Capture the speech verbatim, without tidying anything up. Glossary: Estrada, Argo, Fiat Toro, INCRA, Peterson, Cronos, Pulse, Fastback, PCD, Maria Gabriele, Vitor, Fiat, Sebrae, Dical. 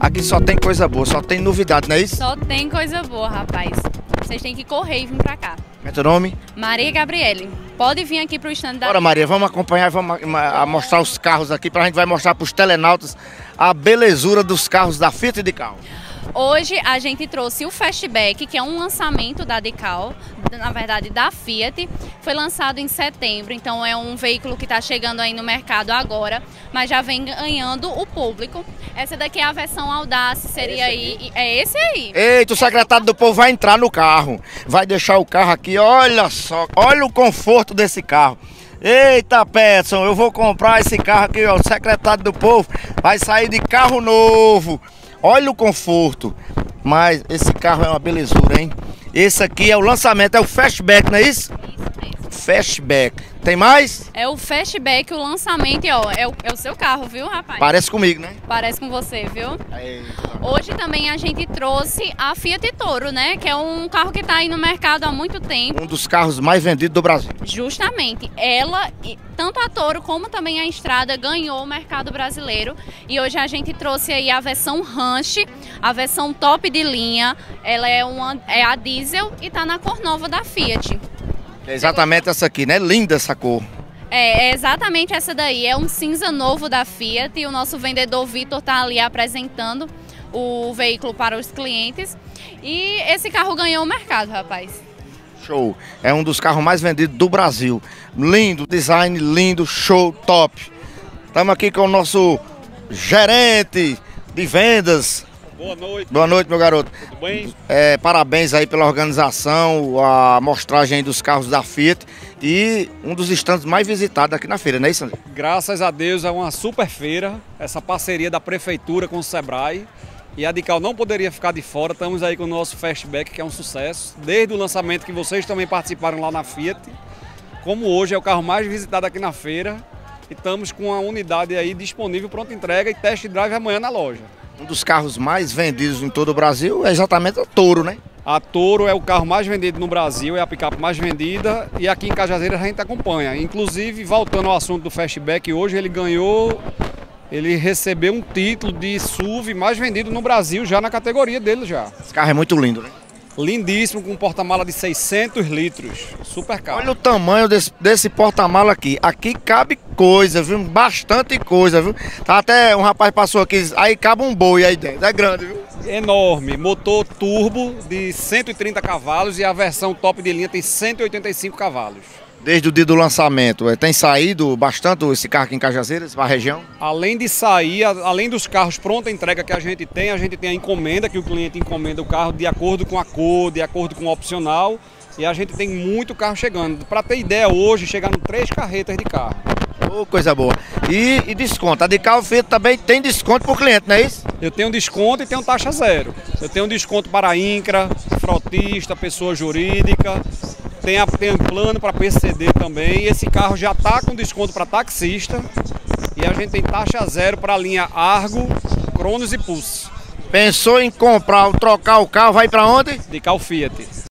Aqui só tem coisa boa, só tem novidade, não é isso? Só tem coisa boa, rapaz. Vocês têm que correr e vir pra cá. É teu nome? Maria Gabriele. Pode vir aqui pro stand da... Bora, Maria, vamos acompanhar, vamos a, a mostrar os carros aqui, pra gente vai mostrar pros telenautas a belezura dos carros da Fiat e Dical. Hoje a gente trouxe o Fastback, que é um lançamento da Dical, na verdade da Fiat. Foi lançado em setembro, então é um veículo que está chegando aí no mercado agora, mas já vem ganhando o público. Essa daqui é a versão Audace, seria aí... É esse aí. Eita, o secretário do povo vai entrar no carro, vai deixar o carro aqui, olha só, olha o conforto desse carro. Eita, Peterson, eu vou comprar esse carro aqui, ó, o secretário do povo vai sair de carro novo. Olha o conforto, mas esse carro é uma belezura, hein? Esse aqui é o lançamento, é o Fastback, não é isso? Isso, isso. Fastback. Tem mais? É o Fastback, o lançamento, ó, é o, é o seu carro, viu, rapaz? Parece comigo, né? Parece com você, viu? Eita. Hoje também a gente trouxe a Fiat Toro, né? Que é um carro que tá aí no mercado há muito tempo. Um dos carros mais vendidos do Brasil. Justamente. Ela, tanto a Toro como também a Estrada, ganhou o mercado brasileiro. E hoje a gente trouxe aí a versão Ranch, a versão top de linha. Ela é, uma, é a diesel e tá na cor nova da Fiat. É exatamente essa aqui, né? Linda essa cor. É, é exatamente essa daí. É um cinza novo da Fiat e o nosso vendedor Vitor tá ali apresentando o veículo para os clientes. E esse carro ganhou o mercado, rapaz. Show. É um dos carros mais vendidos do Brasil. Lindo, design lindo, show, top. Estamos aqui com o nosso gerente de vendas. Boa noite. Boa noite, meu garoto. Tudo bem? É, parabéns aí pela organização, a amostragem dos carros da Fiat e um dos estandes mais visitados aqui na feira, não é isso, André? Graças a Deus é uma super feira, essa parceria da Prefeitura com o Sebrae e a Dical não poderia ficar de fora. Estamos aí com o nosso Fastback, que é um sucesso, desde o lançamento que vocês também participaram lá na Fiat, como hoje é o carro mais visitado aqui na feira e estamos com a unidade aí disponível, pronta entrega e test drive amanhã na loja. Um dos carros mais vendidos em todo o Brasil é exatamente a Toro, né? A Toro é o carro mais vendido no Brasil, é a picape mais vendida e aqui em Cajazeiras a gente acompanha. Inclusive, voltando ao assunto do Fastback, hoje ele ganhou, ele recebeu um título de S U V mais vendido no Brasil, já na categoria dele já. Esse carro é muito lindo, né? Lindíssimo, com um porta-mala de seiscentos litros, super caro. Olha o tamanho desse, desse porta-mala aqui, aqui cabe coisa, viu? Bastante coisa, viu? Tá, até um rapaz passou aqui, aí cabe um boi aí dentro, é grande, viu? Enorme, motor turbo de cento e trinta cavalos e a versão top de linha tem cento e oitenta e cinco cavalos. Desde o dia do lançamento, tem saído bastante esse carro aqui em Cajazeiras, para a região? Além de sair, além dos carros pronta entrega que a gente tem, a gente tem a encomenda, que o cliente encomenda o carro de acordo com a cor, de acordo com o opcional, e a gente tem muito carro chegando. Para ter ideia, hoje chegaram três carretas de carro. Oh, coisa boa. E, e desconto, a Dical Fiat também tem desconto para o cliente, não é isso? Eu tenho desconto e tenho taxa zero. Eu tenho desconto para a INCRA, frotista, pessoa jurídica... Tem, a, tem um plano para P C D também. Esse carro já está com desconto para taxista. E a gente tem taxa zero para a linha Argo, Cronos e Pulse. Pensou em comprar ou trocar o carro, vai para onde? Dical Fiat.